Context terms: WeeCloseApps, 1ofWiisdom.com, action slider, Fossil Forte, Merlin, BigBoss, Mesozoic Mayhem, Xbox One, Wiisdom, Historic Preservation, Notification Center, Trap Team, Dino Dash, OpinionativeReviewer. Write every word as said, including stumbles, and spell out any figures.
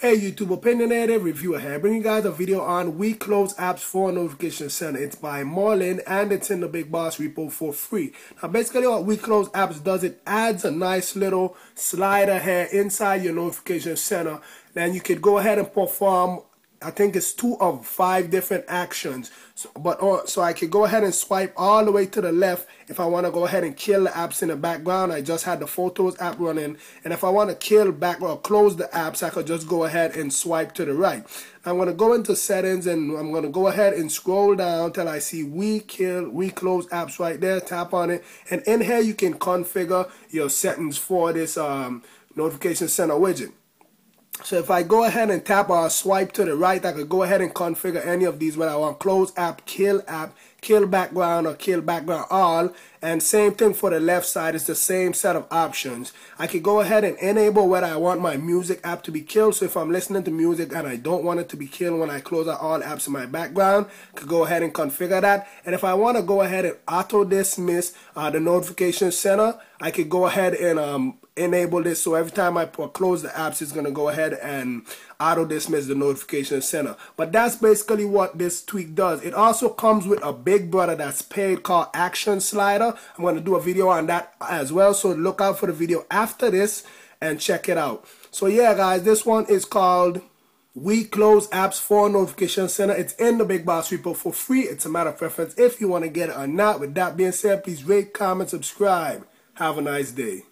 Hey YouTube, opinionated reviewer here, bringing you guys a video on WeeCloseApps for Notification Center. It's by Merlin and it's in the BigBoss repo for free. Now basically what WeeCloseApps does, it adds a nice little slider here inside your notification center. Then you could go ahead and perform, I think it's two of five different actions. So, but uh, so I could go ahead and swipe all the way to the left if I want to go ahead and kill the apps in the background. I just had the Photos app running, and if I want to kill back or close the apps, I could just go ahead and swipe to the right. I'm going to go into settings and I'm going to go ahead and scroll down till I see we kill we close apps right there. Tap on it, and in here you can configure your settings for this um, notification center widget. So if I go ahead and tap or swipe to the right, I could go ahead and configure any of these, whether I want close app, kill app, kill background, or kill background all. And same thing for the left side, it's the same set of options. I could go ahead and enable whether I want my music app to be killed. So if I'm listening to music and I don't want it to be killed when I close out all apps in my background, I could go ahead and configure that. And if I want to go ahead and auto dismiss uh, the notification center, I could go ahead and um, enable this, so every time I close the apps, it's going to go ahead and auto dismiss the notification center. But that's basically what this tweak does. It also comes with a big brother that's paid called Action Slider. I'm going to do a video on that as well, so look out for the video after this and check it out. So yeah guys, this one is called WeeCloseApps for Notification Center. It's in the BigBoss repo for free. It's a matter of preference if you want to get it or not. With that being said, please rate, comment, subscribe. Have a nice day.